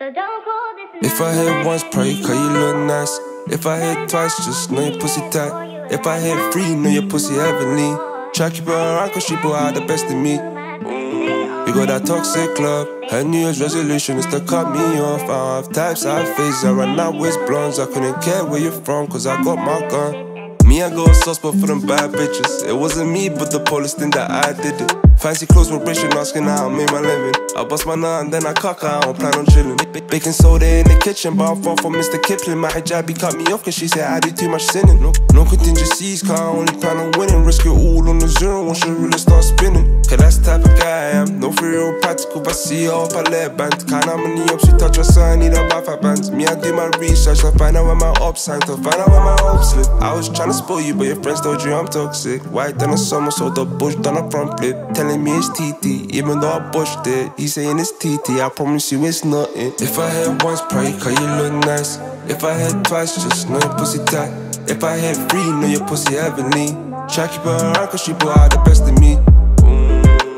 So don't call this. If I hit once, pray, cause you look nice. If I hit twice, just know your pussy tight. If I hit free, know your pussy heavenly. Try keep her around, cause she put out the best in me. You got that toxic club. Her New Year's resolution is to cut me off. I have types, I have faces, I run out with blondes. I couldn't care where you're from, cause I got my gun. Me, I go suspect for them bad bitches. It wasn't me, but the police think that I did it. Fancy clothes with bitch, asking how I made my living. I bust my nut and then I cock, I don't plan on chilling. Baking soda in the kitchen, but I'm far from Mr. Kipling. My hijabi cut me off cause she said I do too much sinning. No contingencies, cause I only plan on winning. Risk it all on the zero once your ruler starts spinning. Cause that's the type of guy I am, no free real practical. But see her off a leg band. Kinda money up, she touch her son, I need a bath at bands. Me, I do my research to find out where my ops hang, to find out where my ops live. I was trying to spoil you, but your friends told you I'm toxic. White done a summer, so the bush done a front flip. Telling me it's TT, even though I pushed it. He saying it's TT, I promise you it's nothing. If I hit once, pray, cause you look nice. If I hit twice, just know your pussy tight. If I hit free, know your pussy heavenly. Try keep her around cause she put out the best in me.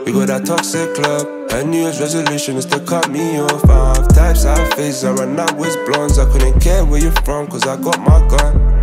You got that toxic club. Her New Year's resolution is to cut me off. I have types, I have faces, I run out with blondes. I couldn't care where you're from cause I got my gun.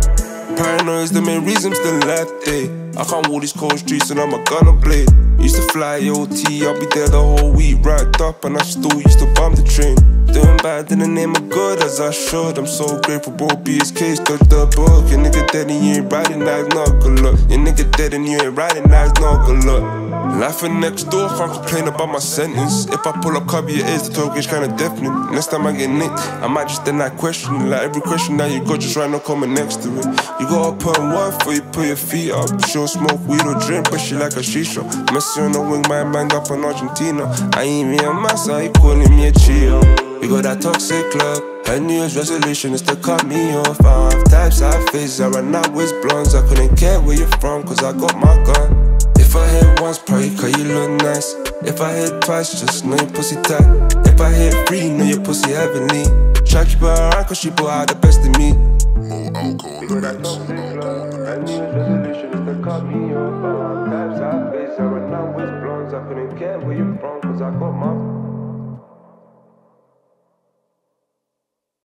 Paranoia's the main reason I'm still left, eh? I can't walk these cold streets and I'm a gunner blade. Used to fly OT, I'll be there the whole week, racked up, and I still used to bomb the train. Doing bad in the name of good as I should. I'm so grateful, bro. BSK's touch the book. Your nigga dead and you ain't riding, that's not good luck. Your nigga dead and you ain't riding, that's not good luck. Laughing next door, can't complain about my sentence. If I pull up cover your ears, the 12 gauge kinda deafening. Next time I get nicked, I might just end that question. Like every question that you got, just right now coming next to it. You gotta put in work before you put your feet up. She don't smoke weed or drink, but she like a shisha. Messi on the wing, man banged up in Argentina. I ain't me a massa, he calling me a cheater. You got that toxic club. Her New Year's resolution is to cut me off. I have types, I have faces, I run out with blondes. I couldn't care where you're from, cause I got my gun. If I hit once, pray, cause you look nice. If I hit twice, just know your pussy tight. If I hit free, know your pussy heavenly. Try keep her around, cause she put out the best in me. No alcohol, no alcohol. Her New Year's resolution is to cut me off. I have types, I have faces, I run out with blondes. I couldn't care where you're from.